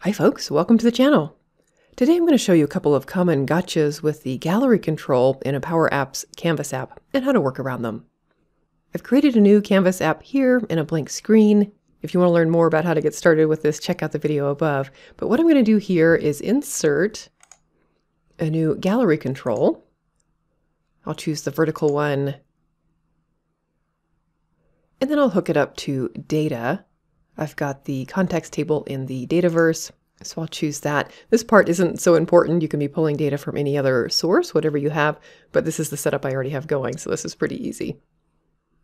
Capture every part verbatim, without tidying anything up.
Hi folks, welcome to the channel. Today I'm going to show you a couple of common gotchas with the gallery control in a Power Apps Canvas app and how to work around them. I've created a new Canvas app here in a blank screen. If you want to learn more about how to get started with this, check out the video above. But what I'm going to do here is insert a new gallery control. I'll choose the vertical one and then I'll hook it up to data. I've got the context table in the Dataverse, so I'll choose that. This part isn't so important. You can be pulling data from any other source, whatever you have, but this is the setup I already have going, so this is pretty easy.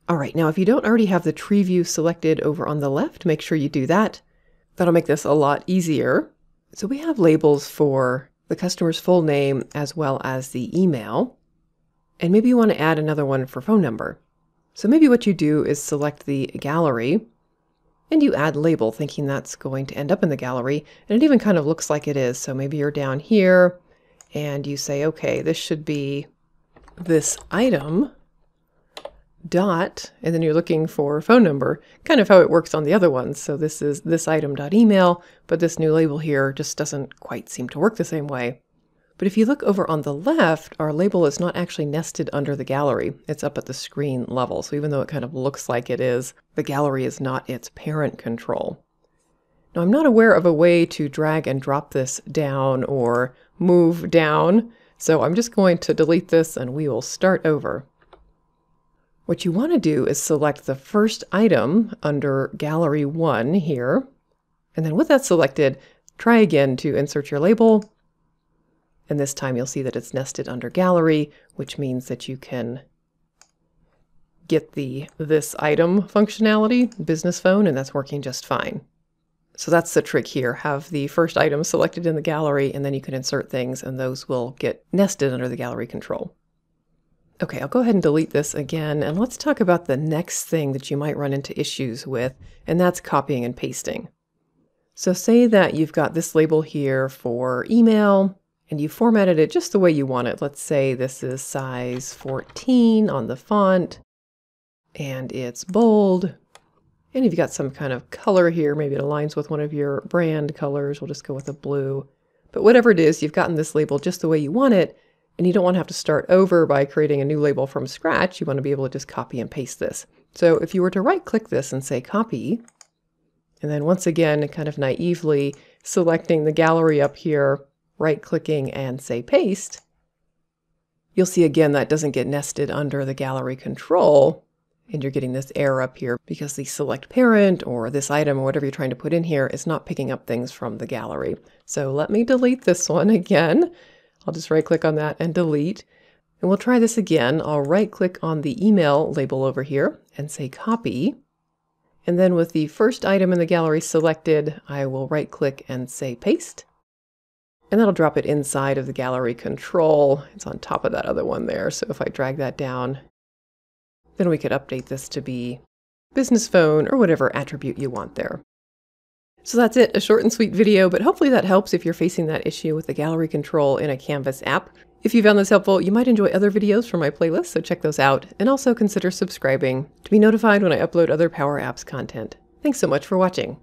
All right, now if you don't already have the tree view selected over on the left, make sure you do that. That'll make this a lot easier. So we have labels for the customer's full name as well as the email, and maybe you want to add another one for phone number. So maybe what you do is select the gallery, and you add label thinking that's going to end up in the gallery, and it even kind of looks like it is. So maybe you're down here and you say, okay, this should be this item dot, and then you're looking for phone number, kind of how it works on the other ones. So this is this item dot email, but this new label here just doesn't quite seem to work the same way. But if you look over on the left, our label is not actually nested under the gallery. It's up at the screen level. So even though it kind of looks like it is, the gallery is not its parent control. Now, I'm not aware of a way to drag and drop this down or move down. So I'm just going to delete this and we will start over. What you want to do is select the first item under Gallery One here. And then with that selected, try again to insert your label. And this time you'll see that it's nested under gallery, which means that you can get the this item functionality, business phone, and that's working just fine. So that's the trick here. Have the first item selected in the gallery, and then you can insert things, and those will get nested under the gallery control. Okay, I'll go ahead and delete this again, and let's talk about the next thing that you might run into issues with, and that's copying and pasting. So say that you've got this label here for email, and you formatted it just the way you want it. Let's say this is size fourteen on the font and it's bold. And if you've got some kind of color here, maybe it aligns with one of your brand colors. We'll just go with a blue. But whatever it is, you've gotten this label just the way you want it, and you don't want to have to start over by creating a new label from scratch. You want to be able to just copy and paste this. So if you were to right click this and say copy, and then once again, kind of naively selecting the gallery up here, right-clicking and say paste, you'll see again that doesn't get nested under the gallery control, and you're getting this error up here because the select parent or this item or whatever you're trying to put in here is not picking up things from the gallery. So let me delete this one again. I'll just right-click on that and delete, and we'll try this again. I'll right-click on the email label over here and say copy, and then with the first item in the gallery selected, I will right-click and say paste. And that'll drop it inside of the gallery control. It's on top of that other one there. So if I drag that down, then we could update this to be business phone or whatever attribute you want there. So that's it, a short and sweet video, but hopefully that helps if you're facing that issue with the gallery control in a Canvas app. If you found this helpful, you might enjoy other videos from my playlist, so check those out. And also consider subscribing to be notified when I upload other Power Apps content. Thanks so much for watching.